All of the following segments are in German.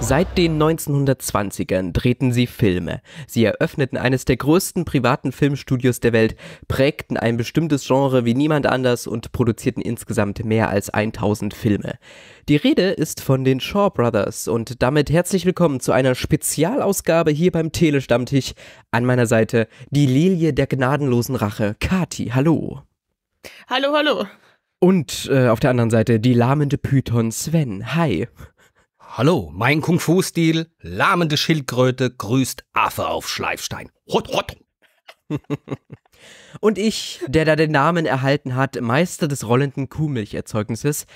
Seit den 1920ern drehten sie Filme. Sie eröffneten eines der größten privaten Filmstudios der Welt, prägten ein bestimmtes Genre wie niemand anders und produzierten insgesamt mehr als 1000 Filme. Die Rede ist von den Shaw Brothers und damit herzlich willkommen zu einer Spezialausgabe hier beim Tele-Stammtisch. An meiner Seite die Lilie der gnadenlosen Rache, Kati, hallo. Hallo, hallo. Und auf der anderen Seite die lahmende Python Sven, hi. Hallo, mein Kung-Fu-Stil, lahmende Schildkröte, grüßt Affe auf Schleifstein. Hot, hot. Und ich, der da den Namen erhalten hat, Meister des rollenden Kuhmilcherzeugnisses,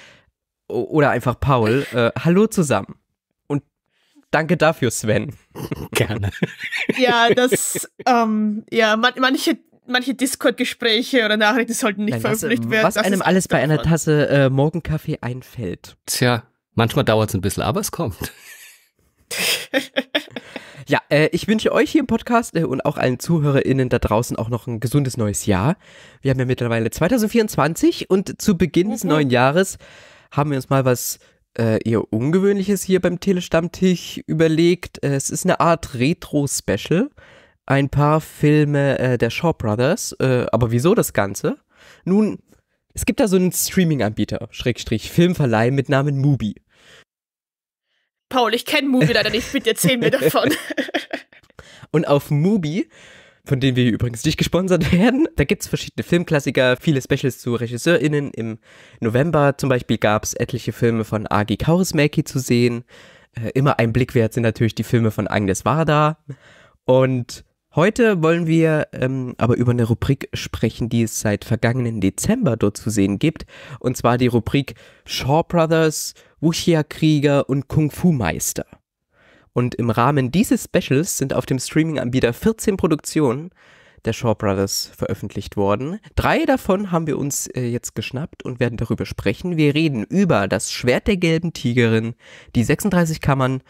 oder einfach Paul, hallo zusammen. Und danke dafür, Sven. Gerne. Ja, das, ja, manche Discord-Gespräche oder Nachrichten sollten nicht veröffentlicht werden. Was einem alles bei einer Tasse Morgenkaffee einfällt. Tja. Manchmal dauert es ein bisschen, aber es kommt. Ja, ich wünsche euch hier im Podcast und auch allen ZuhörerInnen da draußen auch noch ein gesundes neues Jahr. Wir haben ja mittlerweile 2024 und zu Beginn des neuen Jahres haben wir uns mal was eher Ungewöhnliches hier beim Tele-Stammtisch überlegt. Es ist eine Art Retro-Special. Ein paar Filme der Shaw Brothers. Aber wieso das Ganze? Nun, es gibt da so einen Streaming-Anbieter, Schrägstrich Filmverleih mit Namen Mubi. Paul, ich kenne Mubi leider nicht, bitte erzähl mir davon. Und auf Mubi, von denen wir übrigens nicht gesponsert werden, da gibt es verschiedene Filmklassiker, viele Specials zu RegisseurInnen. Im November zum Beispiel gab es etliche Filme von Aki Kaurismäki zu sehen. Immer ein Blick wert sind natürlich die Filme von Agnes Varda. Und heute wollen wir aber über eine Rubrik sprechen, die es seit vergangenen Dezember dort zu sehen gibt. Und zwar die Rubrik Shaw Brothers, Wuxia-Krieger und Kung-Fu-Meister. Und im Rahmen dieses Specials sind auf dem Streaming-Anbieter 14 Produktionen der Shaw Brothers veröffentlicht worden. 3 davon haben wir uns jetzt geschnappt und werden darüber sprechen. Wir reden über Das Schwert der gelben Tigerin, die 36 Kammern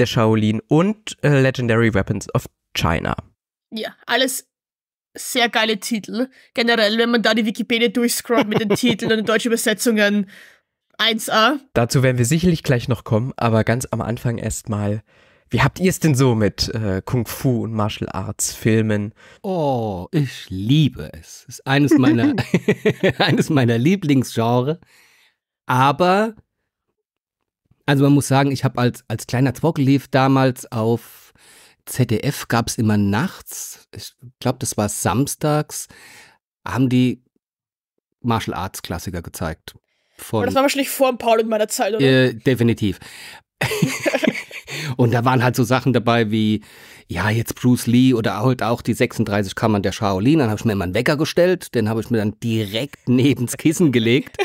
der Shaolin und Legendary Weapons of China. Ja, alles sehr geile Titel. Generell, wenn man da die Wikipedia durchscrollt mit den Titeln und den deutschen Übersetzungen, 1A. Dazu werden wir sicherlich gleich noch kommen, aber ganz am Anfang erstmal, wie habt ihr es denn so mit Kung-Fu und Martial Arts Filmen? Oh, ich liebe es. Ist eines meiner, eines meiner Lieblingsgenre. Aber, also man muss sagen, ich habe als kleiner Zwockelief damals auf ZDF gab es immer nachts, ich glaube, das war samstags, haben die Martial Arts Klassiker gezeigt. Aber das war wahrscheinlich vor Paul in meiner Zeit, oder? Definitiv. Und da waren halt so Sachen dabei wie, ja, jetzt Bruce Lee oder halt auch die 36 Kammern der Shaolin. Dann habe ich mir immer einen Wecker gestellt, den habe ich mir dann direkt nebens Kissen gelegt.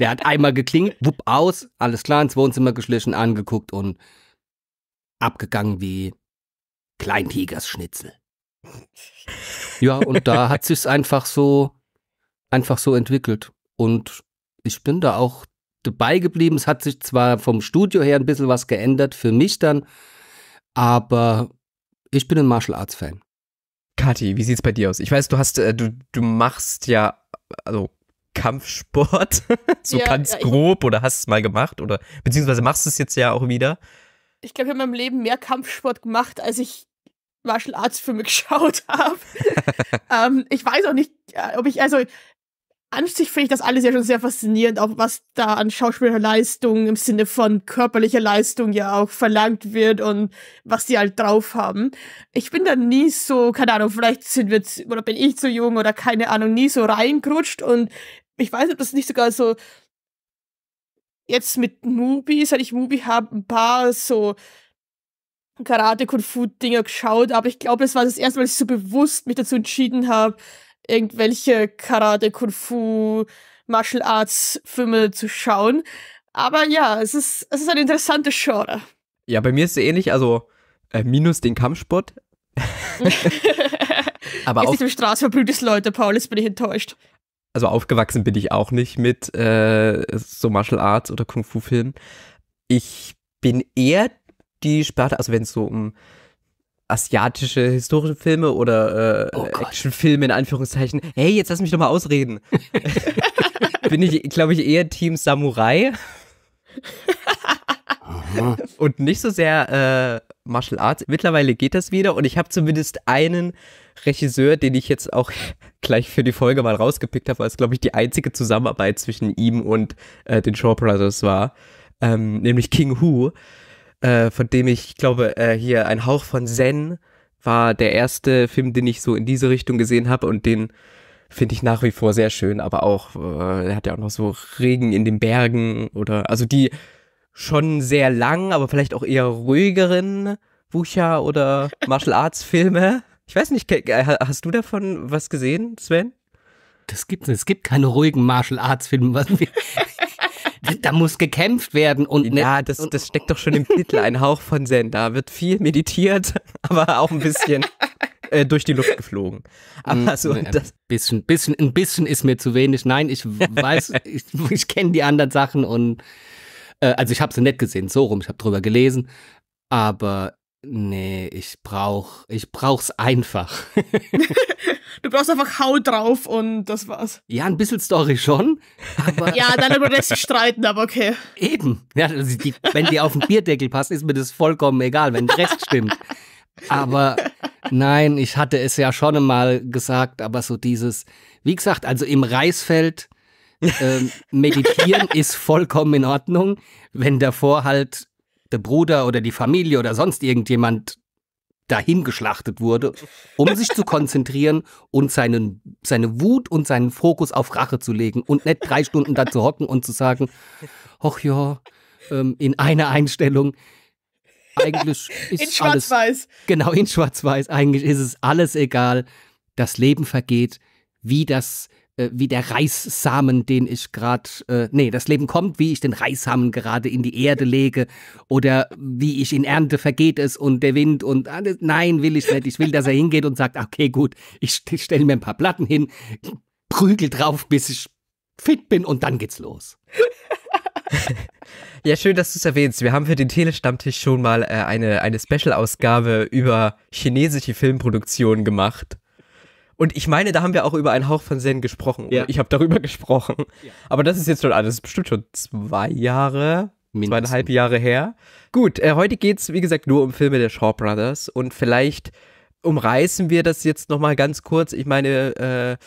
Der hat einmal geklingelt, wupp, aus, alles klar, ins Wohnzimmer geschlichen, angeguckt und abgegangen wie Kleintigersschnitzel. Ja, und da hat sich's einfach so entwickelt. Und ich bin da auch dabei geblieben. Es hat sich zwar vom Studio her ein bisschen was geändert, für mich dann, aber ich bin ein Martial Arts Fan. Kathi, wie sieht's bei dir aus? Ich weiß, du hast, du machst ja, also Kampfsport, so ja, ganz grob, oder hast es mal gemacht, oder beziehungsweise machst es jetzt ja auch wieder. Ich glaube, ich habe in meinem Leben mehr Kampfsport gemacht, als ich Martial Arts Filme geschaut habe. Ich weiß auch nicht, ob ich, also an sich finde ich das alles ja schon sehr faszinierend, auch was da an Schauspielerleistung im Sinne von körperlicher Leistung ja auch verlangt wird und was die halt drauf haben. Ich bin da nie so, keine Ahnung, vielleicht sind wir zu, oder bin ich zu jung oder keine Ahnung, nie so reingerutscht und ich weiß, ob das nicht sogar so jetzt mit Mubi, seit ich Mubi habe, ein paar so Karate-Kung-Fu-Dinger geschaut, aber ich glaube, das war das erste Mal, dass ich so bewusst mich dazu entschieden habe, irgendwelche Karate-Kung-Fu-Martial-Arts-Filme zu schauen. Aber ja, es ist eine interessante Genre. Ja, bei mir ist es ähnlich, also minus den Kampfsport. Aber auch nicht im Straßenverbrühtes Leute, Paul, jetzt bin ich enttäuscht. also aufgewachsen bin ich auch nicht mit so Martial Arts oder Kung-Fu-Filmen. Ich bin eher die Sparte, also wenn es so um asiatische historische Filme oder Actionfilme in Anführungszeichen, hey, jetzt lass mich doch mal ausreden. Bin ich, glaube ich, eher Team Samurai. Und nicht so sehr Martial Arts. Mittlerweile geht das wieder und ich habe zumindest einen Regisseur, den ich jetzt auch gleich für die Folge mal rausgepickt habe, weil es, glaube ich, die einzige Zusammenarbeit zwischen ihm und den Shaw Brothers war, nämlich King Hu, von dem ich glaube, hier Ein Hauch von Zen war der erste Film, den ich so in diese Richtung gesehen habe und den finde ich nach wie vor sehr schön, aber auch, er hat ja auch noch so Regen in den Bergen oder, also die schon sehr lang, aber vielleicht auch eher ruhigeren Wuxia oder Martial Arts Filme. Ich weiß nicht, hast du davon was gesehen, Sven? Das gibt's nicht. Es gibt keine ruhigen Martial Arts Filme. Was wir da muss gekämpft werden. Und ja, das steckt doch schon im Titel, Ein Hauch von Zen. Da wird viel meditiert, aber auch ein bisschen durch die Luft geflogen. Aber so ein bisschen ist mir zu wenig. Nein, ich weiß, ich kenne die anderen Sachen und also ich habe sie nicht gesehen, so rum, ich habe drüber gelesen, aber nee, ich brauch's einfach. Du brauchst einfach Hau drauf und das war's. Ja, ein bisschen Story schon. Aber ja, dann über das streiten, aber okay. Eben, ja, also wenn die auf den Bierdeckel passen, ist mir das vollkommen egal, wenn der Rest stimmt. Aber nein, ich hatte es ja schon einmal gesagt, aber so dieses, wie gesagt, also im Reisfeld meditieren ist vollkommen in Ordnung, wenn davor halt der Bruder oder die Familie oder sonst irgendjemand dahin geschlachtet wurde, um sich zu konzentrieren und seine Wut und seinen Fokus auf Rache zu legen und nicht 3 Stunden da zu hocken und zu sagen, och ja, in einer Einstellung, eigentlich ist in Schwarz-Weiß. Genau, in Schwarz-Weiß, eigentlich ist es alles egal, das Leben vergeht, wie der Reissamen, den ich gerade, das Leben kommt, wie ich den Reissamen gerade in die Erde lege oder wie ich ihn ernte, vergeht es und der Wind und alles. Nein, will ich nicht. Ich will, dass er hingeht und sagt, okay, gut, ich stelle mir ein paar Platten hin, prügel drauf, bis ich fit bin und dann geht's los. Ja, schön, dass du es erwähnst. Wir haben für den Tele-Stammtisch schon mal eine Special-Ausgabe über chinesische Filmproduktionen gemacht. Und ich meine, da haben wir auch über Einen Hauch von Zen gesprochen. Ja. Ich habe darüber gesprochen. Ja. Aber das ist jetzt schon alles, bestimmt schon 2 Jahre, mindestens 2,5 Jahre her. Gut, heute geht es, wie gesagt, nur um Filme der Shaw Brothers. Und vielleicht umreißen wir das jetzt nochmal ganz kurz. Ich meine,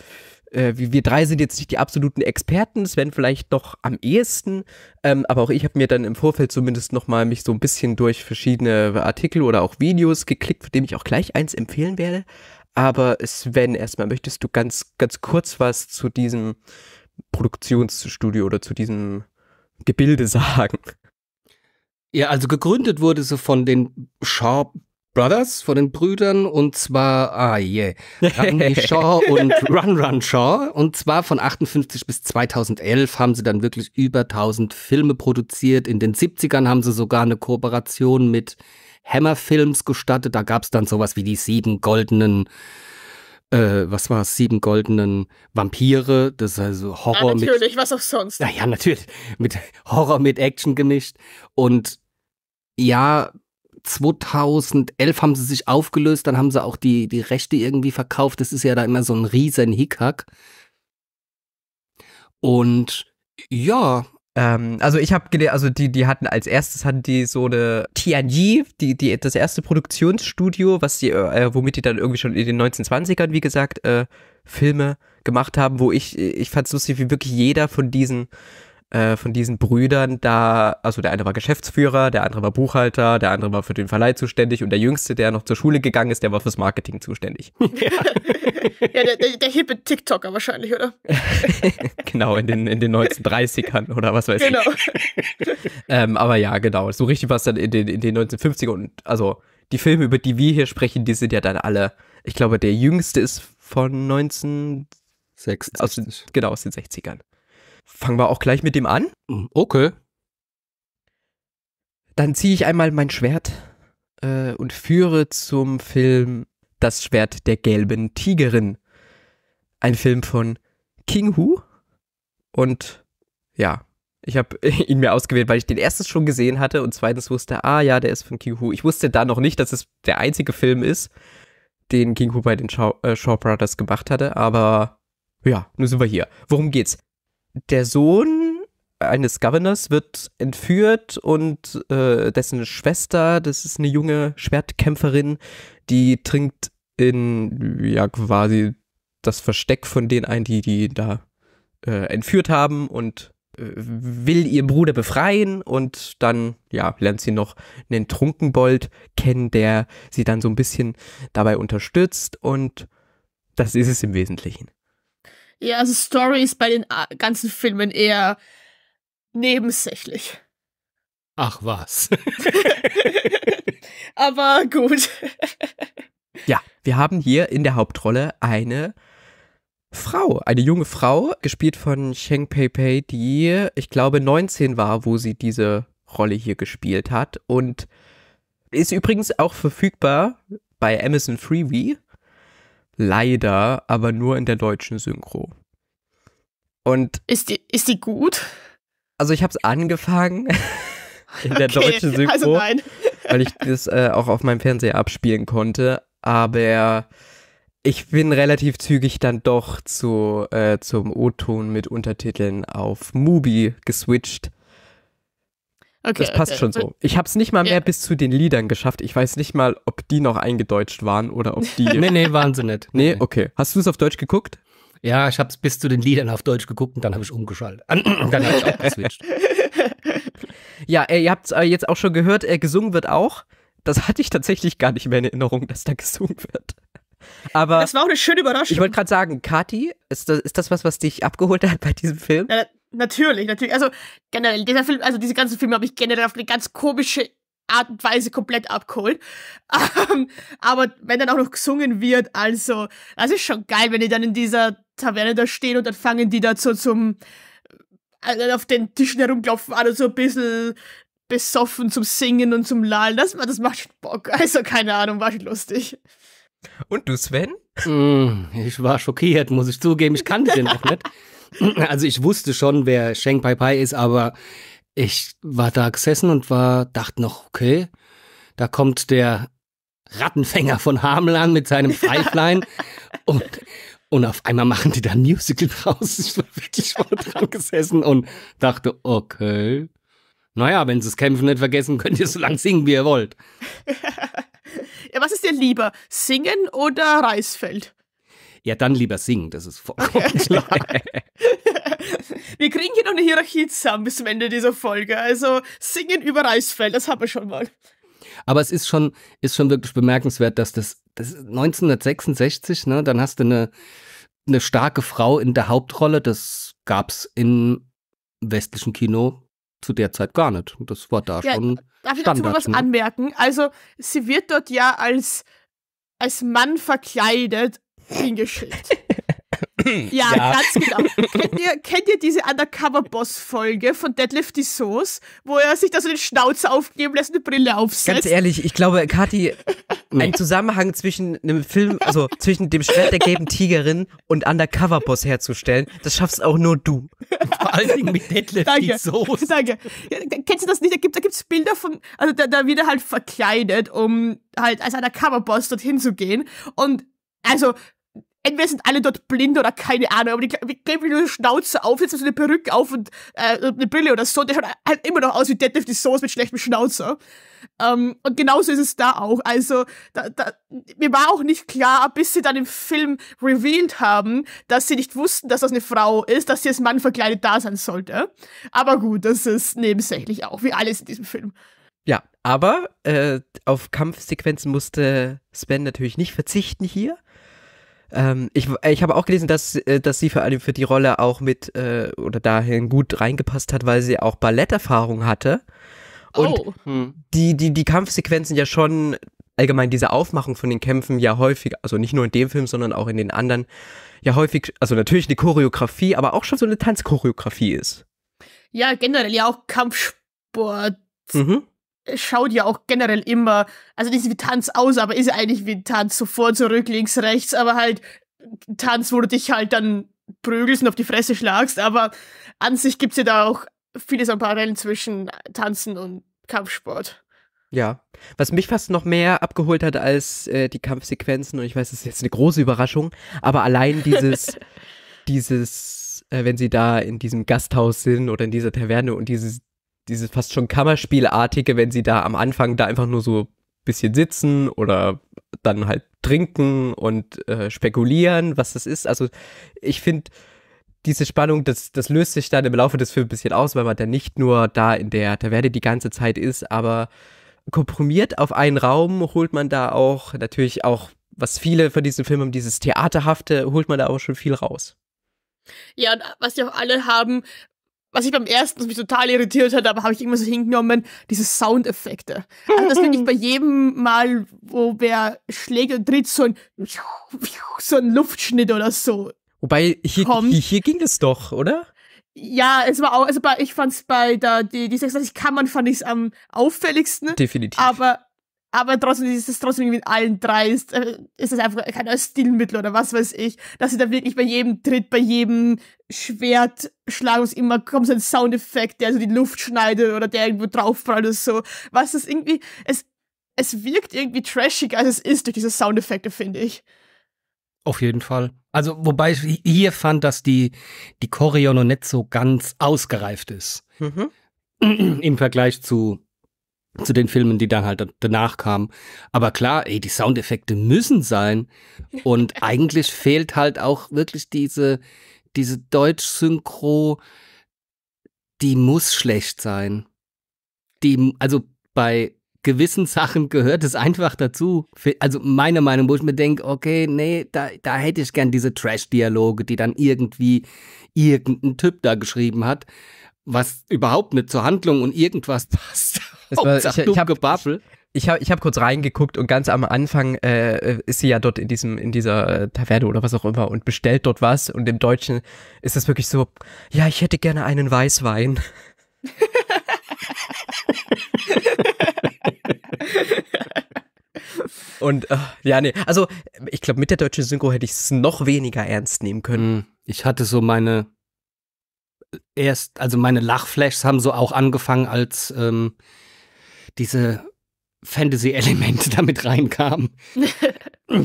wir drei sind jetzt nicht die absoluten Experten. Sven vielleicht noch am ehesten. Aber auch ich habe mir dann im Vorfeld zumindest nochmal mich so ein bisschen durch verschiedene Artikel oder auch Videos geklickt, von dem ich auch gleich eins empfehlen werde. Aber Sven, erstmal möchtest du ganz kurz was zu diesem Produktionsstudio oder zu diesem Gebilde sagen? Ja, also gegründet wurde sie von den Shaw Brothers, von den Brüdern, und zwar Rodney Shaw und Run Shaw, und zwar von 1958 bis 2011 haben sie dann wirklich über 1000 Filme produziert. In den 70ern haben sie sogar eine Kooperation mit Hammer-Films gestattet, da gab es dann sowas wie die 7 goldenen, was war es, 7 goldenen Vampire, das ist also Horror mit... Natürlich, was auch sonst. Naja, natürlich, mit Horror mit Action gemischt. Und ja, 2011 haben sie sich aufgelöst, dann haben sie auch die Rechte irgendwie verkauft, das ist ja da immer so ein riesen Hickhack. Und ja... also ich habe gelernt, also die hatten als erstes, hatten die so eine Tianyi, das erste Produktionsstudio, was womit die dann irgendwie schon in den 1920ern, wie gesagt, Filme gemacht haben, wo ich fand es lustig, wie wirklich jeder von diesen Brüdern da, also der eine war Geschäftsführer, der andere war Buchhalter, der andere war für den Verleih zuständig und der Jüngste, der noch zur Schule gegangen ist, der war fürs Marketing zuständig. Ja. Ja, der hippe TikToker wahrscheinlich, oder? Genau, in den 1930ern oder was weiß genau. ich. Aber ja, genau, so richtig war es dann in den 1950ern. Und also die Filme, über die wir hier sprechen, die sind ja dann alle, ich glaube, der jüngste ist von 1960. Genau, aus den 60ern. Fangen wir auch gleich mit dem an? Okay. Dann ziehe ich einmal mein Schwert und führe zum Film Das Schwert der gelben Tigerin. Ein Film von King Hu. Und ja, ich habe ihn mir ausgewählt, weil ich den erstens schon gesehen hatte und zweitens wusste, ah ja, der ist von King Hu. Ich wusste da noch nicht, dass es der einzige Film ist, den King Hu bei den Shaw Brothers gemacht hatte, aber ja, nun sind wir hier. Worum geht's? Der Sohn eines Governors wird entführt und dessen Schwester, das ist eine junge Schwertkämpferin, die dringt in, ja, quasi das Versteck von denen ein, die da entführt haben und will ihren Bruder befreien und dann, ja, lernt sie noch einen Trunkenbold kennen, der sie dann so ein bisschen dabei unterstützt und das ist es im Wesentlichen. Ja, also Story ist bei den ganzen Filmen eher nebensächlich. Ach was. Aber gut. Ja, wir haben hier in der Hauptrolle eine Frau, eine junge Frau, gespielt von Cheng Pei-Pei, die, ich glaube, 19 war, wo sie diese Rolle hier gespielt hat und ist übrigens auch verfügbar bei Amazon Freevee, leider, aber nur in der deutschen Synchro. Und ist die gut? Also ich habe es angefangen in der deutschen Synchro, also nein. Weil ich das auch auf meinem Fernseher abspielen konnte, aber ich bin relativ zügig dann doch zum O-Ton mit Untertiteln auf Mubi geswitcht. Okay, das passt schon so. Ich habe es nicht mal mehr bis zu den Liedern geschafft. Ich weiß nicht mal, ob die noch eingedeutscht waren oder ob die... nee, waren sie nicht. Nee, okay. Hast du es auf Deutsch geguckt? Ja, ich habe es bis zu den Liedern auf Deutsch geguckt und dann habe ich umgeschaltet. Und dann habe ich auch geswitcht. Ja, ihr habt es jetzt auch schon gehört, gesungen wird auch. Das hatte ich tatsächlich gar nicht mehr in Erinnerung, dass da gesungen wird. Aber das war auch eine schöne Überraschung. Ich wollte gerade sagen, Kathi, ist das was dich abgeholt hat bei diesem Film? Ja, natürlich. Also generell, dieser Film, also diese ganzen Filme habe ich generell auf eine ganz komische Art und Weise komplett abgeholt. Aber wenn dann auch noch gesungen wird, also das ist schon geil, wenn die dann in dieser Taverne da stehen und dann fangen die da so auf den Tischen herumklopfen an und so ein bisschen besoffen zum Singen und zum Lallen. Das macht schon Bock. Also keine Ahnung, war schon lustig. Und du, Sven? Ich war schockiert, muss ich zugeben. Ich kannte den auch nicht. Also ich wusste schon, wer Cheng Pei-Pei ist, aber ich war da gesessen und dachte noch, okay, da kommt der Rattenfänger von Hameln mit seinem Pfeiflein und auf einmal machen die da ein Musical draus. Ich war wirklich vorne dran gesessen und dachte, okay, naja, wenn sie das Kämpfen nicht vergessen, könnt ihr so lange singen, wie ihr wollt. Ja, was ist dir lieber? Singen oder Reisfeld? Ja, dann lieber singen, das ist vollkommen klar. Wir kriegen hier noch eine Hierarchie zusammen bis zum Ende dieser Folge. Also singen über Reisfeld, das haben wir schon mal. Aber es ist schon wirklich bemerkenswert, dass das 1966, ne, dann hast du eine starke Frau in der Hauptrolle. Das gab es im westlichen Kino zu der Zeit gar nicht. Das war da schon... Darf ich dazu was anmerken? Also, sie wird dort ja als Mann verkleidet hingeschickt. ja, ganz genau. Kennt ihr diese Undercover-Boss-Folge von Deadlift die Source, wo er sich da so den Schnauzer aufgeben lässt und eine Brille aufsetzt? Ganz ehrlich, ich glaube, Kathi, ein Zusammenhang zwischen einem Film, also zwischen dem Schwert der gelben Tigerin und Undercover-Boss herzustellen, das schaffst auch nur du. Vor allen Dingen mit Deadlift die Source. Danke. Ja, kennst du das nicht? Da gibt's Bilder von, also da wird er halt verkleidet, um halt als Undercover-Boss dorthin zu gehen. Und also, entweder sind alle dort blind oder keine Ahnung, aber die geben nur eine Schnauze auf, jetzt hast du eine Perücke auf und eine Brille oder so, der schaut halt immer noch aus wie Deadlift die Source mit schlechtem Schnauzer. Und genauso ist es da auch. Also, mir war auch nicht klar, bis sie dann im Film revealed haben, dass sie nicht wussten, dass das eine Frau ist, dass sie als Mann verkleidet da sein sollte. Aber gut, das ist nebensächlich auch, wie alles in diesem Film. Ja, aber auf Kampfsequenzen musste Sven natürlich nicht verzichten hier. Ich habe auch gelesen, dass sie vor allem für die Rolle auch mit oder dahin gut reingepasst hat, weil sie auch Balletterfahrung hatte. Und die Kampfsequenzen ja schon allgemein diese Aufmachung von den Kämpfen ja häufig, also nicht nur in dem Film, sondern auch in den anderen, ja häufig, also natürlich eine Choreografie, aber auch schon so eine Tanzchoreografie ist. Ja, generell ja auch Kampfsport. Mhm. Schaut ja auch generell immer, also nicht wie Tanz aus, aber ist ja eigentlich wie ein Tanz, so vor, zurück, links, rechts, aber halt Tanz, wo du dich halt dann prügelst und auf die Fresse schlagst, aber an sich gibt es ja da auch vieles an Parallelen zwischen Tanzen und Kampfsport. Ja, was mich fast noch mehr abgeholt hat als die Kampfsequenzen, und ich weiß, das ist jetzt eine große Überraschung, aber allein dieses, wenn sie da in diesem Gasthaus sind oder in dieser Taverne und dieses fast schon Kammerspielartige, wenn sie da am Anfang da einfach nur so ein bisschen sitzen oder dann halt trinken und spekulieren, was das ist. Also ich finde, diese Spannung, das löst sich dann im Laufe des Films ein bisschen aus, weil man dann nicht nur da in der Taverne die ganze Zeit ist, aber komprimiert auf einen Raum holt man da auch natürlich auch, was viele von diesen Filmen haben, dieses Theaterhafte, holt man da auch schon viel raus. Ja, und was die auch alle haben, was ich beim ersten, was mich total irritiert hat, aber habe ich immer so hingenommen, diese Soundeffekte. Also das wirklich bei jedem Mal, wo wer schlägt und tritt, so ein Luftschnitt oder so. Wobei, hier ging es doch, oder? Ja, es war auch, also ich fand es bei die 36 Kammern fand ich es am auffälligsten. Definitiv. Aber trotzdem ist es irgendwie in allen drei, ist es einfach kein Stilmittel oder was weiß ich, dass sie da wirklich bei jedem Tritt, bei jedem Schwertschlag immer kommt so ein Soundeffekt, der so die Luft schneidet oder der irgendwo draufprallt oder so. Was das irgendwie, es wirkt irgendwie trashiger, als es ist durch diese Soundeffekte, finde ich. Auf jeden Fall. Also, wobei ich hier fand, dass die Choreo noch nicht so ganz ausgereift ist. Mhm. Im Vergleich zu den Filmen, die dann halt danach kamen. Aber klar, ey, die Soundeffekte müssen sein. Und eigentlich fehlt halt auch wirklich diese Deutsch-Synchro, die muss schlecht sein. Also bei gewissen Sachen gehört es einfach dazu. Also meine Meinung, wo ich mir denke, okay, nee, da hätte ich gern diese Trash-Dialoge, die dann irgendwie irgendein Typ da geschrieben hat, was überhaupt nicht zur Handlung und irgendwas passt. Ich hab kurz reingeguckt und ganz am Anfang ist sie ja dort in dieser Taverne oder was auch immer und bestellt dort was und im Deutschen ist es wirklich so, ja, ich hätte gerne einen Weißwein. Und ja, nee, also ich glaube, mit der deutschen Synchro hätte ich es noch weniger ernst nehmen können. Ich hatte so meine Lachflashs haben so auch angefangen, als diese Fantasy-Elemente damit reinkamen.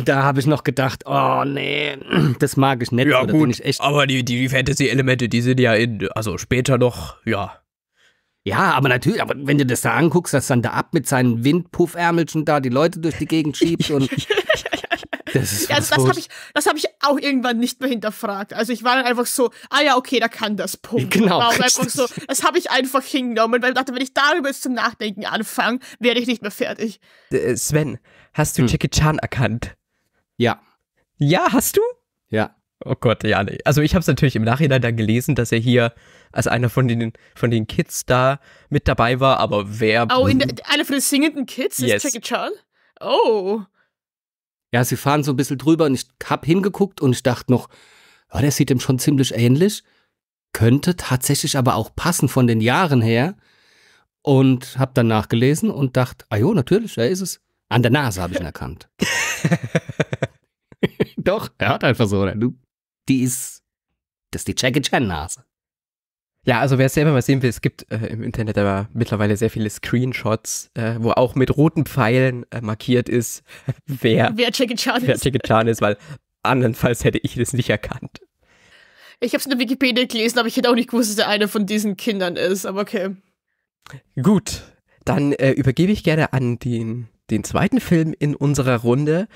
Da habe ich noch gedacht, oh nee, das mag ich nicht. Ja gut, bin ich echt, aber die Fantasy-Elemente, die sind ja also später noch, ja. Ja, aber natürlich, aber wenn du das da anguckst, dass dann da ab mit seinen Windpuffärmelchen da die Leute durch die Gegend schiebt und Das habe ich auch irgendwann nicht mehr hinterfragt. Also ich war dann einfach so, ah ja, okay, da kann das, Punkt. Genau. Einfach so, das habe ich einfach hingenommen, weil ich dachte, wenn ich darüber jetzt zum Nachdenken anfange, werde ich nicht mehr fertig. Sven, hast du Jackie Chan erkannt? Ja. Ja, hast du? Ja. Oh Gott, ja, nee. Also ich habe es natürlich im Nachhinein dann gelesen, dass er hier als einer von den Kids da mit dabei war, aber wer... Oh, einer von den singenden Kids ist Jackie Chan? Oh. Ja, sie fahren so ein bisschen drüber und ich hab hingeguckt und ich dachte noch, oh, der sieht dem schon ziemlich ähnlich. Könnte tatsächlich aber auch passen von den Jahren her. Und hab dann nachgelesen und dachte, ah jo, natürlich, er ist es. An der Nase habe ich ihn erkannt. Doch, er hat einfach so, das ist die Jackie Chan-Nase. Ja, also wer es selber mal sehen will, es gibt im Internet aber mittlerweile sehr viele Screenshots, wo auch mit roten Pfeilen markiert ist, wer Jackie Chan ist, weil andernfalls hätte ich das nicht erkannt. Ich habe es in der Wikipedia gelesen, aber ich hätte auch nicht gewusst, dass er einer von diesen Kindern ist, aber okay. Gut, dann übergebe ich gerne an den zweiten Film in unserer Runde.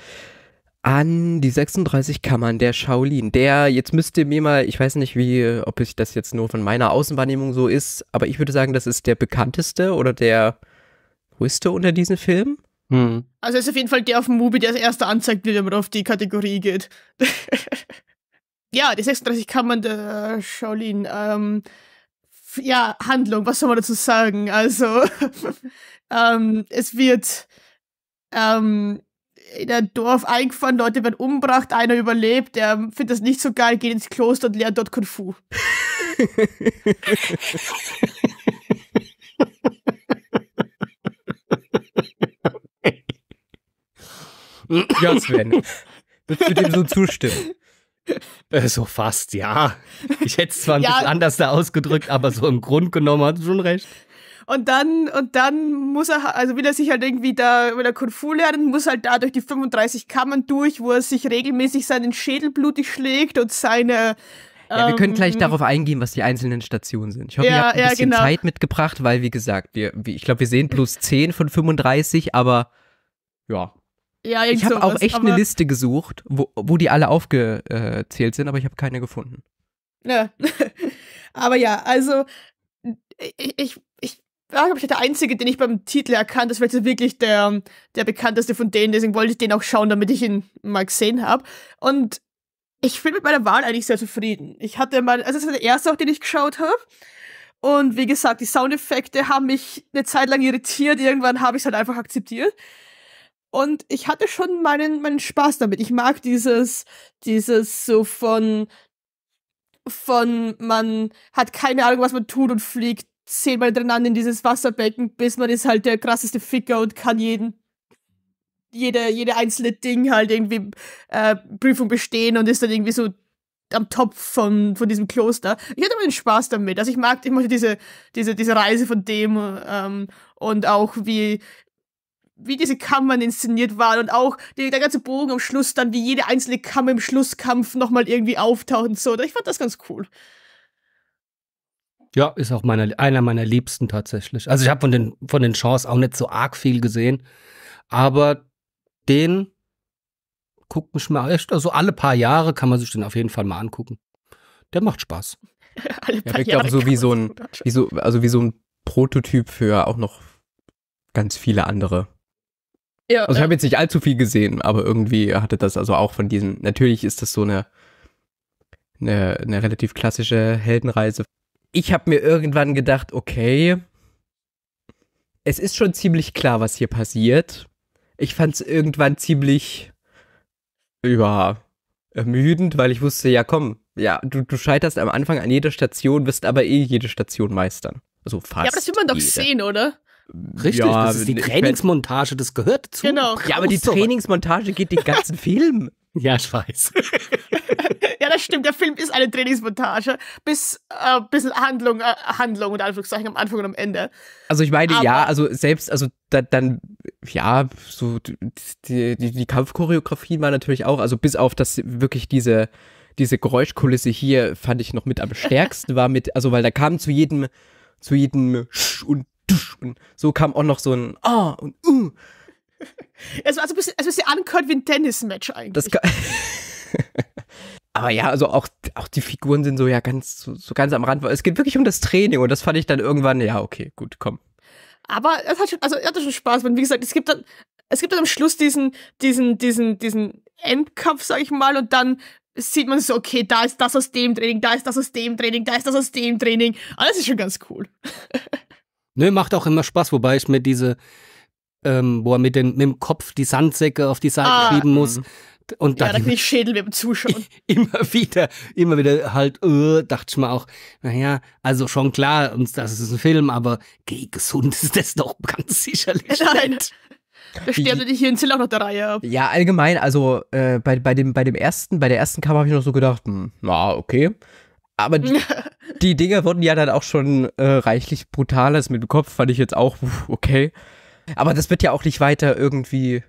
An die 36 Kammern der Shaolin. Jetzt müsste mir mal, ich weiß nicht, ob ich das jetzt nur von meiner Außenwahrnehmung so ist, aber ich würde sagen, das ist der bekannteste oder der größte unter diesen Filmen. Hm. Also ist auf jeden Fall der auf dem Mubi, der als erster anzeigt, wie man auf die Kategorie geht. Ja, die 36 Kammern der Shaolin. Ja, Handlung, was soll man dazu sagen? Also, es wird, in ein Dorf eingefahren, Leute werden umgebracht, einer überlebt, der findet das nicht so geil, geht ins Kloster und lernt dort Kung Fu. Ja, Sven, würdest du dem so zustimmen? So fast, ja. Ich hätte es zwar ein bisschen anders da ausgedrückt, aber so im Grunde genommen hat sie schon recht. Und dann muss er, also will er sich halt irgendwie da, will er Kung Fu lernen, muss halt da durch die 35 Kammern durch, wo er sich regelmäßig seinen Schädel blutig schlägt und seine... Ja, wir können gleich darauf eingehen, was die einzelnen Stationen sind. Ich hoffe, ihr habt ein bisschen Zeit mitgebracht, weil, wie gesagt, ich glaube, wir sehen plus 10 von 35, aber ja. Ja, ich habe auch echt eine Liste gesucht, wo die alle aufgezählt sind, aber ich habe keine gefunden. Ja. Aber ja, also ich glaube, ich war der Einzige, den ich beim Titel erkannt. Das war jetzt wirklich der bekannteste von denen. Deswegen wollte ich den auch schauen, damit ich ihn mal gesehen habe. Und ich bin mit meiner Wahl eigentlich sehr zufrieden. Ich hatte mal, also das war der erste, auch den ich geschaut habe. Und wie gesagt, die Soundeffekte haben mich eine Zeit lang irritiert. Irgendwann habe ich es halt einfach akzeptiert. Und ich hatte schon meinen Spaß damit. Ich mag dieses so von man hat keine Ahnung, was man tut und fliegt 10-mal dran in dieses Wasserbecken, bis man ist halt der krasseste Ficker und kann jede einzelne Ding halt irgendwie Prüfung bestehen und ist dann irgendwie so am Top von diesem Kloster. Ich hatte meinen Spaß damit. Also ich mochte diese Reise von dem und auch wie diese Kammern inszeniert waren und auch der ganze Bogen am Schluss dann, wie jede einzelne Kammer im Schlusskampf nochmal irgendwie auftaucht und so. Ich fand das ganz cool. Ja, ist auch einer meiner Liebsten tatsächlich. Also ich habe von den Shaws auch nicht so arg viel gesehen, aber den guckt mich mal echt, also alle paar Jahre kann man sich den auf jeden Fall mal angucken. Der macht Spaß. Alle paar Jahre. Der wirkt auch so wie so ein Prototyp für auch noch ganz viele andere. Ja, also ich habe jetzt nicht allzu viel gesehen, aber irgendwie hatte das also auch von diesem, natürlich ist das so eine relativ klassische Heldenreise. Ich habe mir irgendwann gedacht, okay, es ist schon ziemlich klar, was hier passiert. Ich fand es irgendwann ziemlich ermüdend, weil ich wusste, ja komm, ja, du scheiterst am Anfang an jeder Station, wirst aber eh jede Station meistern. Also fast. Ja, aber das will man doch sehen, oder? Richtig, ja, das ist die Trainingsmontage, das gehört dazu. Genau. Ja, aber die Trainingsmontage geht den ganzen Film. Ja, ich weiß. Ja, das stimmt. Der Film ist eine Trainingsmontage. Bisschen Handlung und Anführungszeichen am Anfang und am Ende. Also ich meine, aber ja, also selbst, also dann, ja, so die Kampfchoreografien waren natürlich auch, also bis auf das wirklich diese Geräuschkulisse hier fand ich noch mit am stärksten war mit, also weil da kam zu jedem Sch und so kam auch noch so ein Ah und Es war so ein bisschen angehört wie ein Tennis-Match eigentlich. Aber ja, also auch die Figuren sind so ja ganz so ganz am Rand. Es geht wirklich um das Training und das fand ich dann irgendwann, ja, okay, gut, komm. Aber es hat schon, also er hatte schon Spaß, weil wie gesagt, es gibt dann am Schluss diesen Endkampf, sag ich mal, und dann sieht man so, okay, da ist das aus dem Training, da ist das aus dem Training, da ist das aus dem Training. Alles ist schon ganz cool. Nö, macht auch immer Spaß, wobei ich mir diese, wo er mit dem Kopf die Sandsäcke auf die Seite schieben muss. Und ja, da kriege ich Schädel beim Zuschauen. Immer wieder halt, dachte ich mir auch, naja, also schon klar, das ist ein Film, aber gesund ist das doch ganz sicherlich. Nein. Nicht. Da sterben dich hier in Zill auch noch der Reihe ab. Ja, allgemein, also bei der ersten Kammer habe ich noch so gedacht, na, okay. Aber die Dinger wurden ja dann auch schon reichlich brutaler. Das mit dem Kopf fand ich jetzt auch okay. Aber das wird ja auch nicht weiter irgendwie,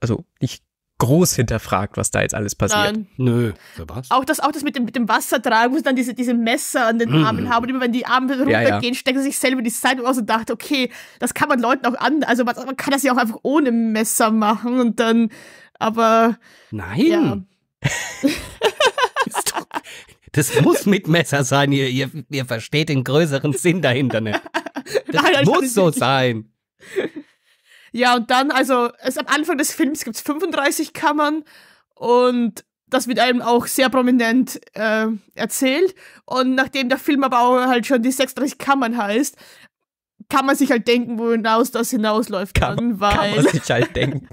also nicht groß hinterfragt, was da jetzt alles passiert. Nein. Nö. Auch das mit dem Wassertragen, wo sie dann diese Messer an den Armen haben. Und immer wenn die Arme runtergehen, stecken sie sich selber die Zeitung aus und dachte, okay, das kann man Leuten auch an. Also man kann das ja auch einfach ohne Messer machen und dann, aber... Nein. Ja. Das muss mit Messer sein, ihr versteht den größeren Sinn dahinter nicht. Das Nein, muss so sein. Ja, und dann, also am Anfang des Films gibt es 35 Kammern und das wird einem auch sehr prominent erzählt. Und nachdem der Film aber auch halt schon die 36 Kammern heißt, kann man sich halt denken, wo das hinausläuft. Kann man sich halt denken.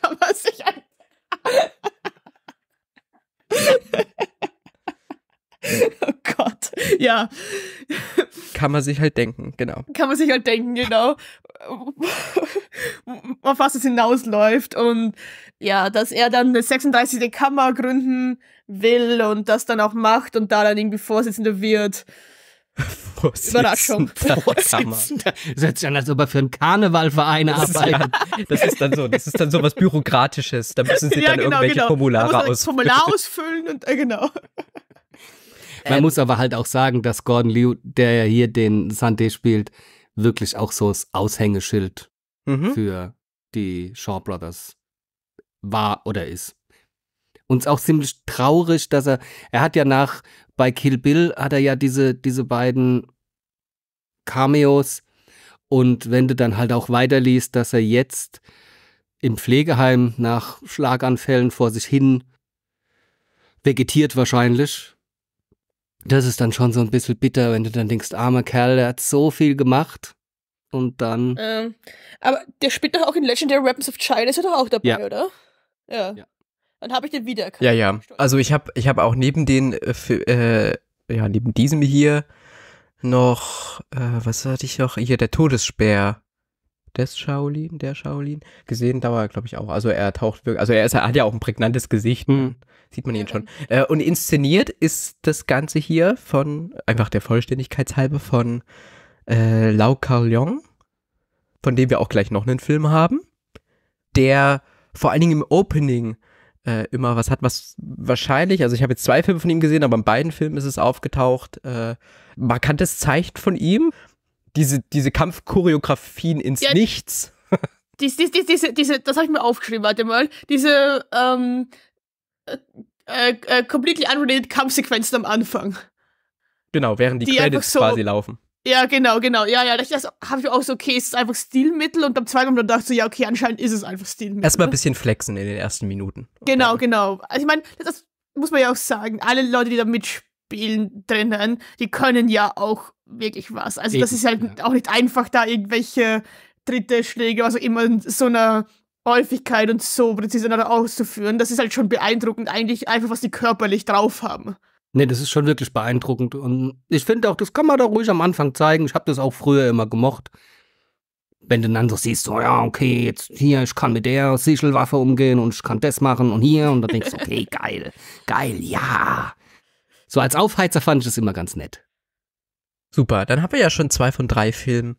Kann man sich halt Oh Gott, ja. Kann man sich halt denken, genau. auf was es hinausläuft. Und ja, dass er dann eine 36. Kammer gründen will und das dann auch macht und da dann irgendwie Vorsitzender wird. Überraschung. Vorsitzender. Das hört sich an, als ob er für einen Karnevalverein arbeitet. Das ist dann so was Bürokratisches. Da müssen sie dann irgendwelche Formulare ausfüllen. Formular ausfüllen und genau. Man muss aber halt auch sagen, dass Gordon Liu, der ja hier den Santé spielt, wirklich auch so das Aushängeschild für die Shaw Brothers war oder ist. Und es auch ziemlich traurig, dass er hat ja nach, bei Kill Bill hat er ja diese beiden Cameos, und wenn du dann halt auch weiterliest, dass er jetzt im Pflegeheim nach Schlaganfällen vor sich hin vegetiert wahrscheinlich. Das ist dann schon so ein bisschen bitter, wenn du dann denkst, armer Kerl, der hat so viel gemacht und dann... aber der spielt doch auch in Legendary Weapons of China, ist er doch auch dabei, oder? Ja. Dann habe ich den wiedererkannt. Ja. Also ich hab auch neben den, neben diesem hier noch, was hatte ich noch? Hier der Todesspeer. Der Shaolin gesehen, da war er, glaube ich, auch. Also er taucht wirklich, also er hat ja auch ein prägnantes Gesicht, sieht man ihn schon. Und inszeniert ist das Ganze hier von, einfach der Vollständigkeit halber, von Lau Kar-Leong, von dem wir auch gleich noch einen Film haben, der vor allen Dingen im Opening immer was hat, was wahrscheinlich, also ich habe jetzt 2 Filme von ihm gesehen, aber in beiden Filmen ist es aufgetaucht, markantes Zeichen von ihm. Diese Kampfchoreografien ins Nichts. Das habe ich mir aufgeschrieben, warte mal. Diese completely unrelated Kampfsequenzen am Anfang. Genau, während die Credits so, quasi laufen. Ja, genau. Ja, das habe ich auch so, okay, ist es einfach Stilmittel? Und am zweiten Mal dachte ich so, ja, okay, anscheinend ist es einfach Stilmittel. Erstmal ein bisschen flexen in den ersten Minuten. Genau. Also ich meine, das muss man ja auch sagen, alle Leute, die da mitspielen drinnen, die können ja auch wirklich was. Also das ist halt auch nicht einfach, da irgendwelche dritte Schläge, also immer in so einer Häufigkeit und so präzise auszuführen. Das ist halt schon beeindruckend eigentlich, einfach was die körperlich drauf haben. Nee, das ist schon wirklich beeindruckend. Und ich finde auch, das kann man da ruhig am Anfang zeigen. Ich habe das auch früher immer gemocht. Wenn du dann so siehst, so ja, okay, jetzt hier, ich kann mit der Sichelwaffe umgehen und ich kann das machen und hier. Und dann denkst du, okay, geil, ja. So als Aufheizer fand ich das immer ganz nett. Super, dann haben wir ja schon 2 von 3 Filmen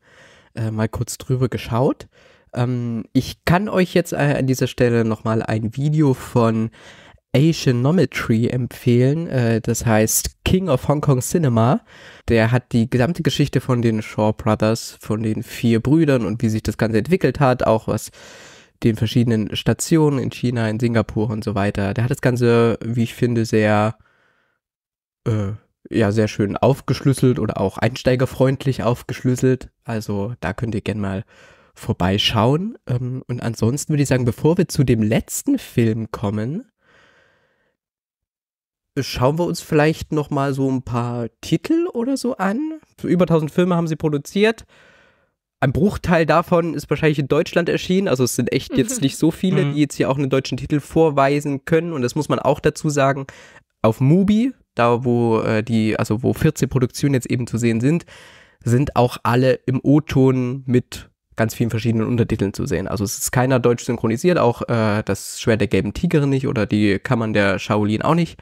mal kurz drüber geschaut. Ich kann euch jetzt an dieser Stelle nochmal ein Video von Asianometry empfehlen, das heißt King of Hong Kong Cinema. Der hat die gesamte Geschichte von den Shaw Brothers, von den 4 Brüdern und wie sich das Ganze entwickelt hat, auch was den verschiedenen Stationen in China, in Singapur und so weiter. Der hat das Ganze, wie ich finde, sehr... sehr schön aufgeschlüsselt oder auch einsteigerfreundlich aufgeschlüsselt. Also da könnt ihr gerne mal vorbeischauen. Und ansonsten würde ich sagen, bevor wir zu dem letzten Film kommen, schauen wir uns vielleicht noch mal so ein paar Titel oder so an. Über 1000 Filme haben sie produziert. Ein Bruchteil davon ist wahrscheinlich in Deutschland erschienen. Also es sind echt jetzt nicht so viele, die jetzt hier auch einen deutschen Titel vorweisen können. Und das muss man auch dazu sagen, auf Mubi, da wo wo 14 Produktionen jetzt eben zu sehen sind, sind auch alle im O-Ton mit ganz vielen verschiedenen Untertiteln zu sehen. Also es ist keiner deutsch synchronisiert, auch das Schwert der gelben Tigerin nicht oder die Kammern der Shaolin auch nicht.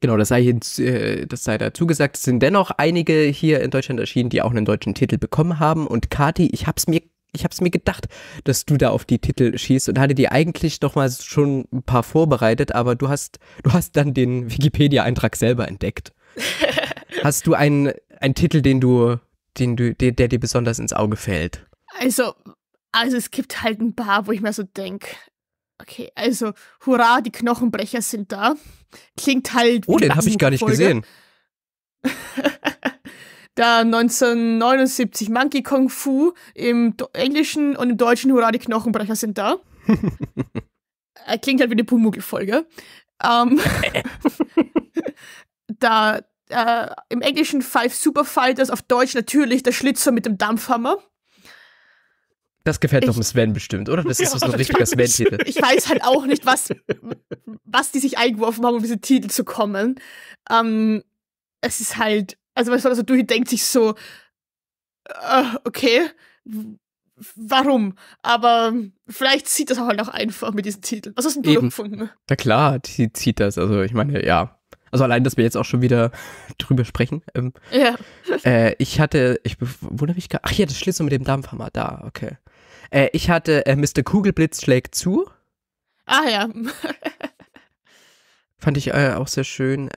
Genau, das sei dazu gesagt. Es sind dennoch einige hier in Deutschland erschienen, die auch einen deutschen Titel bekommen haben. Und Kathi, ich hab's mir gedacht, dass du da auf die Titel schießt und hatte dir eigentlich noch mal schon ein paar vorbereitet, aber du hast dann den Wikipedia-Eintrag selber entdeckt. Hast du einen Titel, der dir besonders ins Auge fällt? Also es gibt halt ein paar, wo ich mir so denke, okay, also hurra, die Knochenbrecher sind da. Klingt halt... Oh, den habe ich gar nicht gesehen. Da 1979 Monkey Kung Fu im Englischen und im Deutschen Hurra, die Knochenbrecher sind da. Klingt halt wie eine Pumuckl-Folge. Da im Englischen 5 Superfighters, auf Deutsch natürlich der Schlitzer mit dem Dampfhammer. Das gefällt doch dem Sven bestimmt, oder? Das ist so ein richtiger Sven-Titel. Ich weiß halt auch nicht, was die sich eingeworfen haben, um diese Titel zu kommen. Es ist halt... Also man schaut so durch und denkt sich so, okay, warum. Aber vielleicht zieht das auch halt auch einfach mit diesem Titel. Was ist ein Blutfunken? Na klar, die zieht das. Also ich meine, ja. Also allein, dass wir jetzt auch schon wieder drüber sprechen. Ja. Ach ja, das Schlitzel mit dem Dampfhammer. Da, okay. Ich hatte Mr. Kugelblitz schlägt zu. Ah ja. Fand ich auch sehr schön.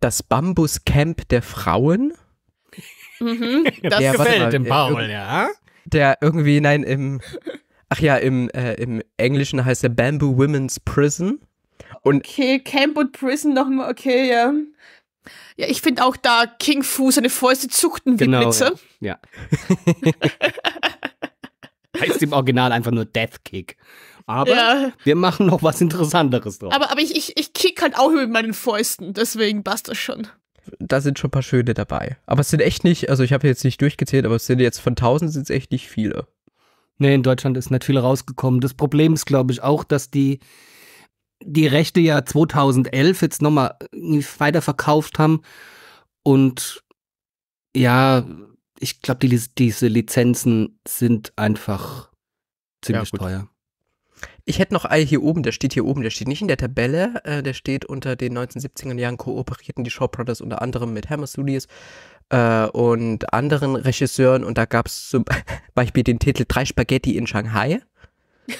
Das Bambuscamp der Frauen. Mhm, das gefällt dem Paul, ja. Der irgendwie, nein, im Englischen heißt der Bamboo Women's Prison. Und okay, Camp und Prison nochmal, okay, ja. Ja, ich finde auch da King Fu seine Fäuste zuckten wie Blitze. Ja. Heißt im Original einfach nur Death Kick. Aber wir machen noch was Interessanteres drauf. Aber ich kick halt auch mit meinen Fäusten, deswegen passt das schon. Da sind schon ein paar schöne dabei. Aber es sind echt nicht, also ich habe jetzt nicht durchgezählt, aber es sind jetzt von 1000 sind es echt nicht viele. Nee, in Deutschland ist nicht viel rausgekommen. Das Problem ist, glaube ich, auch, dass die Rechte ja 2011 jetzt nochmal weiterverkauft haben. Und ja, ich glaube, diese Lizenzen sind einfach ziemlich teuer. Ich hätte noch einen hier oben, der steht nicht in der Tabelle, der steht unter den 1970er Jahren kooperierten die Shaw Brothers unter anderem mit Hammer Studios und anderen Regisseuren und da gab es zum Beispiel den Titel 3 Spaghetti in Shanghai.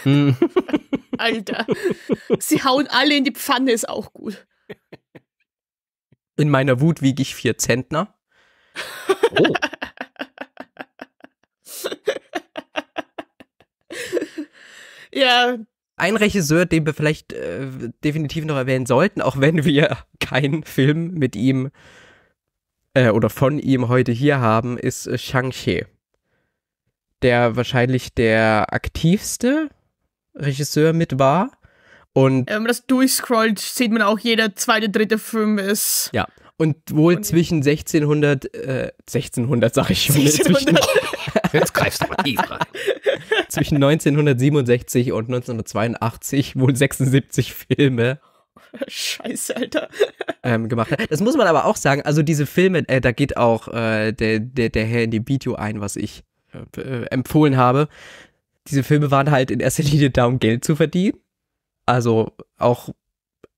Hm. Alter, sie hauen alle in die Pfanne, ist auch gut. In meiner Wut wiege ich 4 Zentner. Oh. Ja. Ein Regisseur, den wir vielleicht definitiv noch erwähnen sollten, auch wenn wir keinen Film mit ihm oder von ihm heute hier haben, ist Shang-Chi. Der wahrscheinlich der aktivste Regisseur mit war. Und wenn man das durchscrollt, sieht man auch, jeder zweite, dritte Film ist... Ja, und wohl zwischen 1600, sag ich schon. 1600. Jetzt greifst du mal tief rein. Zwischen 1967 und 1982 wohl 76 Filme. Scheiße, Alter. Gemacht hat. Das muss man aber auch sagen, also diese Filme, da geht auch der Herr in dem Video ein, was ich empfohlen habe. Diese Filme waren halt in erster Linie da, um Geld zu verdienen. Also auch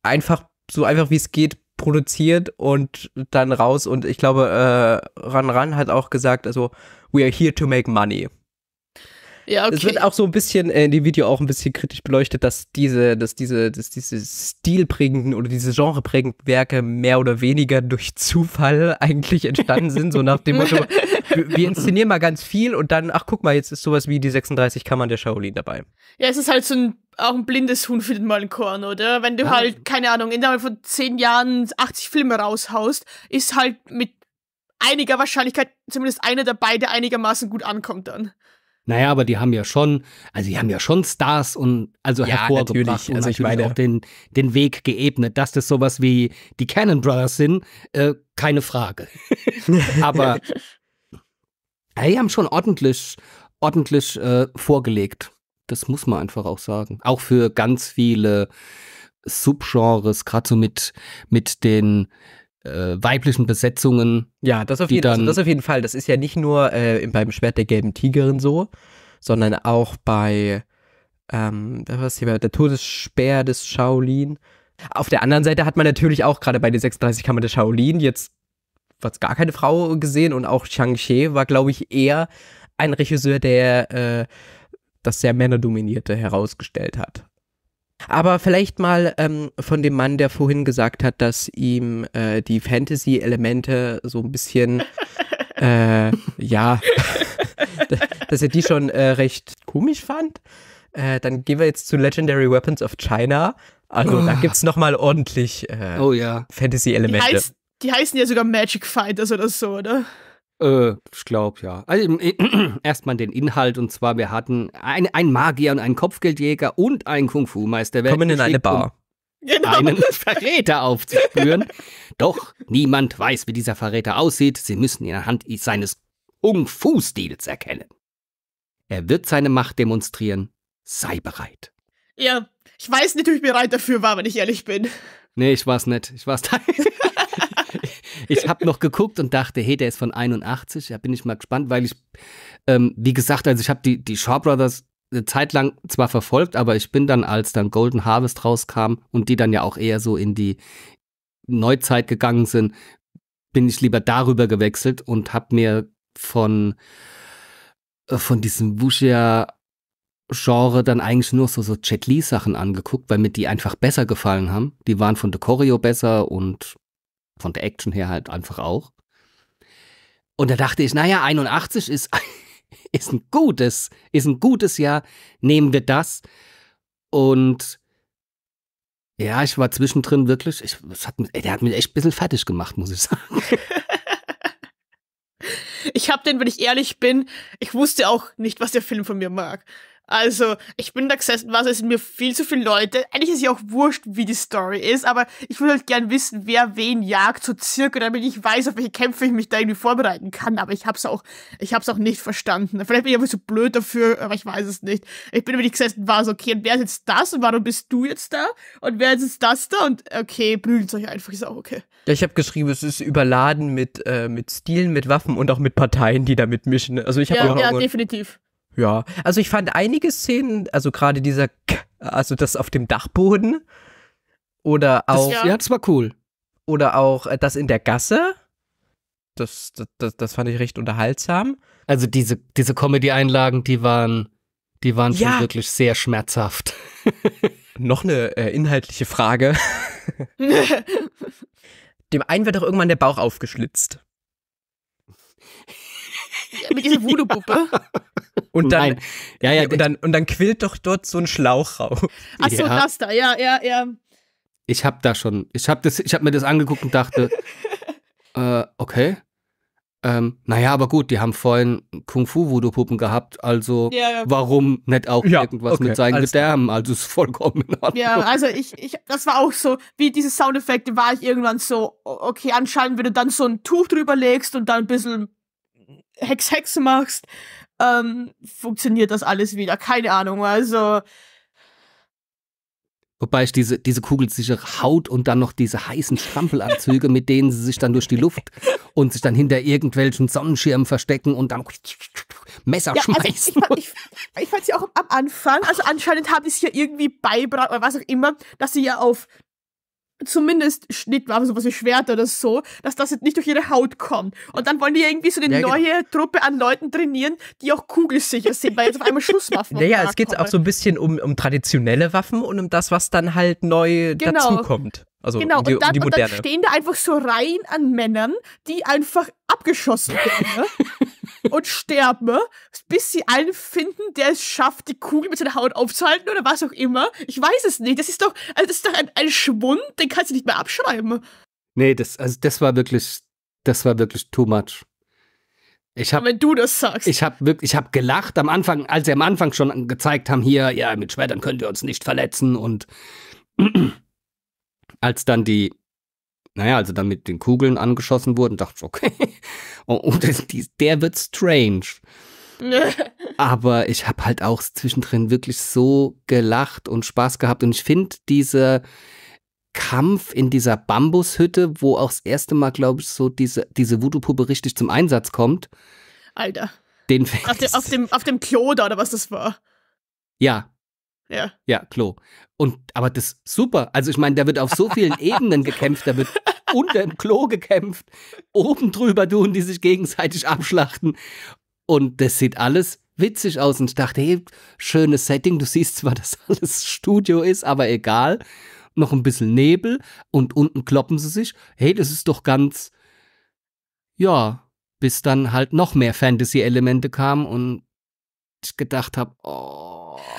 einfach, so einfach wie es geht, produziert und dann raus. Und ich glaube, Ran hat auch gesagt, also, we are here to make money. Ja, okay. Es wird auch so ein bisschen in dem Video auch ein bisschen kritisch beleuchtet, dass diese stilprägenden oder diese genreprägenden Werke mehr oder weniger durch Zufall eigentlich entstanden sind, so nach dem Motto, wir inszenieren mal ganz viel und dann, ach guck mal, jetzt ist sowas wie die 36 Kammern der Shaolin dabei. Ja, es ist halt so auch ein blindes Huhn findet mal ein Korn, oder? Wenn du halt, keine Ahnung, innerhalb von 10 Jahren 80 Filme raushaust, ist halt mit einiger Wahrscheinlichkeit zumindest einer dabei, der einigermaßen gut ankommt dann. Naja, aber die haben ja schon Stars und also ja, hervorgebracht und also ich meine auch den Weg geebnet, dass das sowas wie die Cannon Brothers sind, keine Frage. Aber die haben schon ordentlich vorgelegt. Das muss man einfach auch sagen. Auch für ganz viele Subgenres, gerade so mit den weiblichen Besetzungen. Ja, das auf jeden Fall. Das ist ja nicht nur beim Schwert der gelben Tigerin so, sondern auch bei der Todesspeer des Shaolin. Auf der anderen Seite hat man natürlich auch gerade bei den 36 Kammern der Shaolin jetzt fast gar keine Frau gesehen und auch Shang-Chi war, glaube ich, eher ein Regisseur, der das sehr männerdominierte herausgestellt hat. Aber vielleicht mal von dem Mann, der vorhin gesagt hat, dass ihm die Fantasy-Elemente so ein bisschen, ja, dass er die schon recht komisch fand. Dann gehen wir jetzt zu Legendary Weapons of China. Also da gibt es nochmal ordentlich Fantasy-Elemente. Die heißen ja sogar Magic Fighters oder so, oder? Ich glaube, ja. Also, erstmal den Inhalt, und zwar, wir hatten einen Magier und einen Kopfgeldjäger und einen Kung-Fu-Meister. Kommen in eine Bar. Um einen Verräter aufzuspüren. Doch niemand weiß, wie dieser Verräter aussieht. Sie müssen ihn anhand seines Kung-Fu-Stils erkennen. Er wird seine Macht demonstrieren. Sei bereit. Ja, ich weiß nicht, ob ich bereit dafür war, wenn ich ehrlich bin. Nee, ich war's nicht. Ich war's da. Ich habe noch geguckt und dachte, hey, der ist von 81. Da bin ich mal gespannt, weil ich, wie gesagt, also ich habe die Shaw Brothers eine Zeit lang zwar verfolgt, aber ich bin dann, als dann Golden Harvest rauskam und die dann ja auch eher so in die Neuzeit gegangen sind, bin ich lieber darüber gewechselt und habe mir von diesem Wuxia-Genre dann eigentlich nur so Jet Li-Sachen angeguckt, weil mir die einfach besser gefallen haben. Die waren von der Choreo besser und von der Action her halt einfach auch. Und da dachte ich, naja, 81 ist ein gutes Jahr, nehmen wir das. Und ja, ich war zwischendrin wirklich, der hat mich echt ein bisschen fertig gemacht, muss ich sagen. Ich habe den, wenn ich ehrlich bin, ich wusste auch nicht, was der Film von mir mag. Also, ich bin da gesessen, es sind mir viel zu viele Leute. Eigentlich ist ja auch wurscht, wie die Story ist, aber ich würde halt gern wissen, wer wen jagt, so circa, damit ich weiß, auf welche Kämpfe ich mich da irgendwie vorbereiten kann. Aber ich hab's auch nicht verstanden. Vielleicht bin ich einfach zu blöd dafür, aber ich weiß es nicht. Ich bin wirklich gesessen, okay, und wer ist jetzt das? Und warum bist du jetzt da? Und wer ist jetzt das da? Und okay, blüht euch einfach, ist auch okay. Ja, ich habe geschrieben, es ist überladen mit Stilen, mit Waffen und auch mit Parteien, die da mitmischen. Also ich habe ja, definitiv. Ja, also ich fand einige Szenen, also gerade dieser, das auf dem Dachboden oder auch. Das, ja, das war cool. Oder auch das in der Gasse. Das fand ich recht unterhaltsam. Also diese Comedy-Einlagen, die waren schon wirklich sehr schmerzhaft. Noch eine inhaltliche Frage. Dem einen wird doch irgendwann der Bauch aufgeschlitzt. Mit dieser Voodoo-Puppe. Und dann, und dann quillt doch dort so ein Schlauch raus. Ach so, das da, ja. Ich hab mir das angeguckt und dachte, okay. Naja, aber gut, die haben vorhin Kung-Fu-Voodoo-Puppen gehabt, also warum nicht auch irgendwas mit seinen Gedärmen? Also ist vollkommen in Ordnung. Ja, also das war auch so, wie diese Soundeffekte war ich irgendwann so, okay, anscheinend, wenn du dann so ein Tuch drüber legst und dann ein bisschen Hex machst, funktioniert das alles wieder. Keine Ahnung, also. Wobei ich diese kugelsichere Haut und dann noch diese heißen Strampelanzüge, mit denen sie sich dann durch die Luft und sich dann hinter irgendwelchen Sonnenschirmen verstecken und dann Messer schmeißen. Also ich fand sie auch am Anfang, also anscheinend haben sie es hier irgendwie beibracht oder was auch immer, dass sie ja auf zumindest Schnittwaffen, sowas wie Schwerter oder so, dass das jetzt nicht durch ihre Haut kommt. Und dann wollen die irgendwie so eine neue Truppe an Leuten trainieren, die auch kugelsicher sind, weil jetzt auf einmal Schusswaffen es geht auch so ein bisschen um traditionelle Waffen und um das, was dann halt neu dazukommt. Also um die moderne. Und dann stehen da einfach so Reihen an Männern, die einfach abgeschossen werden und sterben, bis sie einen finden, der es schafft, die Kugel mit seiner Haut aufzuhalten oder was auch immer. Ich weiß es nicht. Das ist doch ein Schwund, den kannst du nicht mehr abschreiben. Nee, das war wirklich too much. Wenn du das sagst. Ich hab gelacht am Anfang, als sie am Anfang schon gezeigt haben, hier, ja, mit Schwertern könnt ihr uns nicht verletzen und als dann also dann mit den Kugeln angeschossen wurden, dachte ich, okay, der wird strange. Aber ich habe halt auch zwischendrin wirklich so gelacht und Spaß gehabt. Und ich finde, dieser Kampf in dieser Bambushütte, wo auch das erste Mal, glaube ich, so diese Voodoo-Puppe richtig zum Einsatz kommt. Alter. Auf dem Klo da, oder was das war? Ja. Ja. Ja, Klo. Aber das ist super. Also ich meine, da wird auf so vielen Ebenen gekämpft, da wird unter dem Klo gekämpft, oben drüber tun, die sich gegenseitig abschlachten. Und das sieht alles witzig aus. Und ich dachte, hey, schönes Setting, du siehst zwar, dass alles Studio ist, aber egal. Noch ein bisschen Nebel und unten kloppen sie sich. Hey, das ist doch ganz, ja, bis dann halt noch mehr Fantasy-Elemente kamen und ich gedacht habe, oh.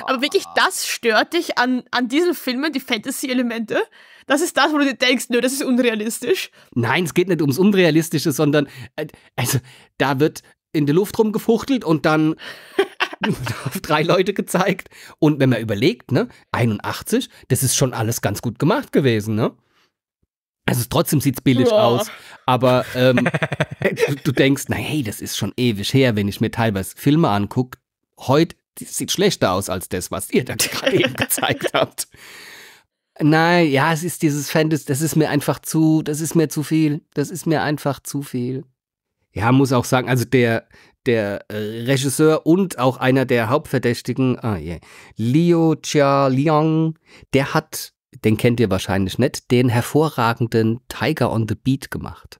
Aber wirklich, das stört dich an diesen Filmen, die Fantasy-Elemente? Das ist das, wo du dir denkst, nö, das ist unrealistisch? Nein, es geht nicht ums Unrealistische, sondern, also, da wird in der Luft rumgefuchtelt und dann auf 3 Leute gezeigt. Und wenn man überlegt, ne, 81, das ist schon alles ganz gut gemacht gewesen, ne? Also trotzdem sieht es billig aus, aber du denkst, na hey, das ist schon ewig her, wenn ich mir teilweise Filme angucke, heute, das sieht schlechter aus als das, was ihr da gerade eben gezeigt habt. Nein, ja, es ist dieses Fantasy, das ist mir einfach zu viel. Ja, muss auch sagen, also der Regisseur und auch einer der Hauptverdächtigen, Liu Chia Liang, der hat, den kennt ihr wahrscheinlich nicht, den hervorragenden Tiger on the Beat gemacht.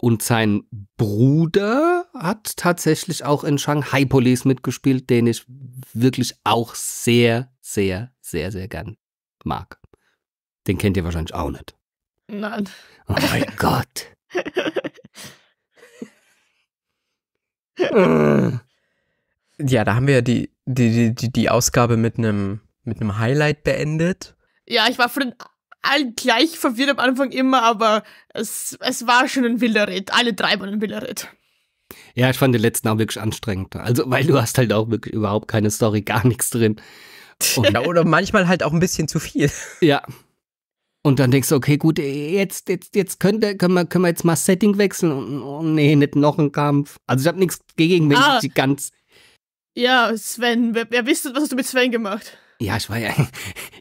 Und sein Bruder hat tatsächlich auch in Shanghai Police mitgespielt, den ich wirklich auch sehr, sehr, sehr, sehr gern mag. Den kennt ihr wahrscheinlich auch nicht. Nein. Oh mein Gott. Ja, da haben wir die Ausgabe mit einem Highlight beendet. Ja, ich war von allen gleich verwirrt am Anfang immer, aber es war schon ein wilder Ritt. Alle drei waren ein wilder Ritt. Ja, ich fand den letzten auch wirklich anstrengend. Also, weil du hast halt auch wirklich überhaupt keine Story, gar nichts drin. Ja, oder manchmal halt auch ein bisschen zu viel. Ja. Und dann denkst du, okay, gut, jetzt können wir jetzt mal Setting wechseln. Und oh, nee, nicht noch ein Kampf. Also ich habe nichts gegen, wenn ich die ganz... Ja, Sven, wer wüsste, was hast du mit Sven gemacht? Ja, ich war ja...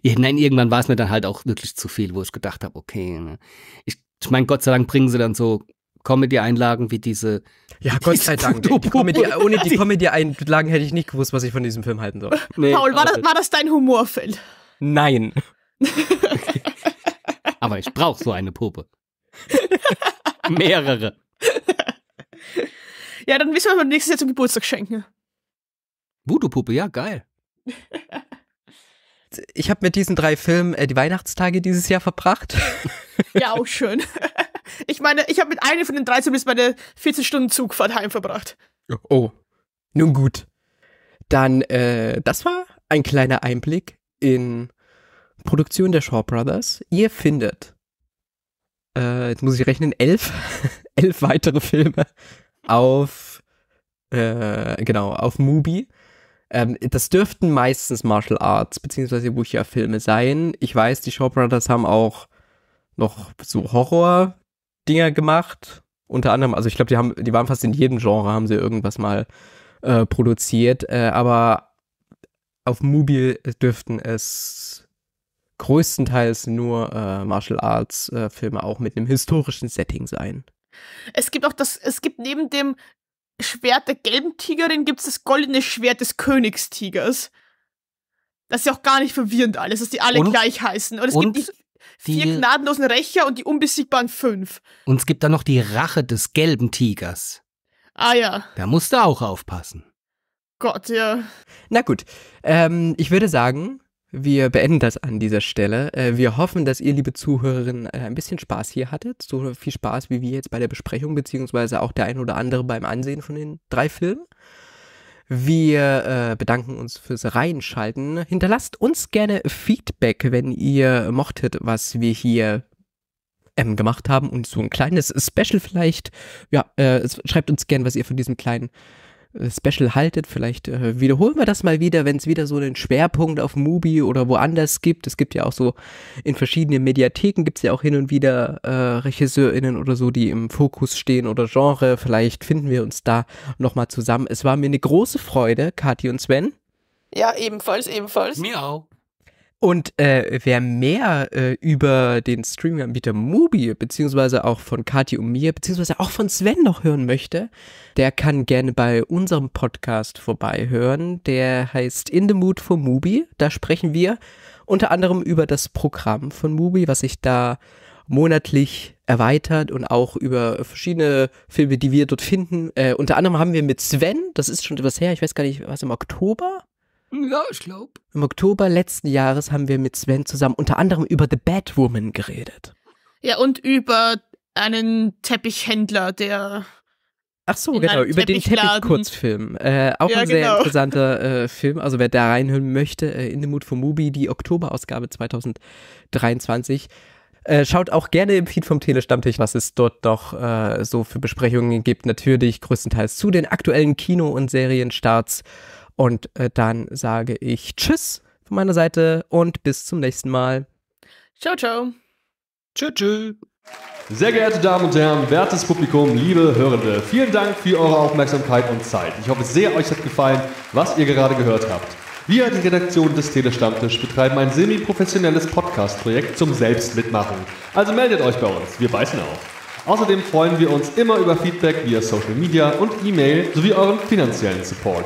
Nein, irgendwann war es mir dann halt auch wirklich zu viel, wo ich gedacht habe, okay, ne. Ich meine, Gott sei Dank bringen sie dann so Comedy-Einlagen wie diese... Ja, Gott sei Dank. Ohne die Comedy-Einlagen hätte ich nicht gewusst, was ich von diesem Film halten soll. Nee, Paul, war das dein Humorfeld? Nein. Aber ich brauche so eine Puppe. Mehrere. Ja, dann wissen wir, was wir nächstes Jahr zum Geburtstag schenken. Voodoo-Puppe, ja, geil. Ich habe mit diesen drei Filmen die Weihnachtstage dieses Jahr verbracht. Ja, auch schön. Ich meine, ich habe mit einem von den 13 bis meine 14 Stunden Zugfahrt heim verbracht. Oh, nun gut. Dann, das war ein kleiner Einblick in Produktion der Shaw Brothers. Ihr findet, jetzt muss ich rechnen, 11 weitere Filme auf, genau, auf Mubi. Das dürften meistens Martial Arts bzw. Wuxia-Filme sein. Ich weiß, die Shaw Brothers haben auch noch so Horror-Dinger gemacht. Unter anderem, also ich glaube, die waren fast in jedem Genre, haben sie irgendwas mal produziert. Aber auf Mubi dürften es größtenteils nur Martial Arts Filme auch mit einem historischen Setting sein. Es gibt neben dem Schwert der gelben Tigerin gibt es das goldene Schwert des Königstigers. Das ist ja auch gar nicht verwirrend alles, dass die alle gleich heißen. Und es gibt die 4 gnadenlosen Rächer und die unbesiegbaren 5. Und es gibt dann noch die Rache des gelben Tigers. Ah ja. Da musst du auch aufpassen. Gott, ja. Na gut, ich würde sagen, wir beenden das an dieser Stelle. Wir hoffen, dass ihr, liebe Zuhörerinnen, ein bisschen Spaß hier hattet. So viel Spaß, wie wir jetzt bei der Besprechung, beziehungsweise auch der ein oder andere beim Ansehen von den 3 Filmen. Wir bedanken uns fürs Reinschalten. Hinterlasst uns gerne Feedback, wenn ihr mochtet, was wir hier gemacht haben. Und so ein kleines Special vielleicht. Ja, schreibt uns gerne, was ihr von diesem kleinen Special haltet. Vielleicht wiederholen wir das mal wieder, wenn es wieder so einen Schwerpunkt auf Mubi oder woanders gibt. Es gibt ja auch so in verschiedenen Mediatheken gibt es ja auch hin und wieder RegisseurInnen oder so, die im Fokus stehen oder Genre. Vielleicht finden wir uns da nochmal zusammen. Es war mir eine große Freude, Kathi und Sven. Ja, ebenfalls. Mir auch. Und wer mehr über den Streaming-Anbieter Mubi, beziehungsweise auch von Kathi und mir, beziehungsweise auch von Sven noch hören möchte, der kann gerne bei unserem Podcast vorbeihören. Der heißt In the Mood for Mubi. Da sprechen wir unter anderem über das Programm von Mubi, was sich da monatlich erweitert und auch über verschiedene Filme, die wir dort finden. Unter anderem haben wir mit Sven, das ist schon etwas her, ich weiß gar nicht, was im Oktober? Ja, ich glaube. Im Oktober letzten Jahres haben wir mit Sven zusammen unter anderem über The Batwoman geredet. Ja, und über einen Teppichhändler, der... Ach so, genau, über den Teppich-Kurzfilm. Auch ja, ein sehr interessanter Film. Also wer da reinhören möchte, In the Mood for Mubi, die Oktoberausgabe 2023. Schaut auch gerne im Feed vom Tele-Stammtisch, was es dort doch so für Besprechungen gibt. Natürlich größtenteils zu den aktuellen Kino- und Serienstarts. Und dann sage ich Tschüss von meiner Seite und bis zum nächsten Mal. Ciao, ciao. Tschö, tschö. Sehr geehrte Damen und Herren, wertes Publikum, liebe Hörende, vielen Dank für eure Aufmerksamkeit und Zeit. Ich hoffe sehr, euch hat gefallen, was ihr gerade gehört habt. Wir, die Redaktion des Tele-Stammtisch, betreiben ein semi-professionelles Podcast-Projekt zum Selbstmitmachen. Also meldet euch bei uns, wir beißen auf. Außerdem freuen wir uns immer über Feedback via Social Media und E-Mail sowie euren finanziellen Support.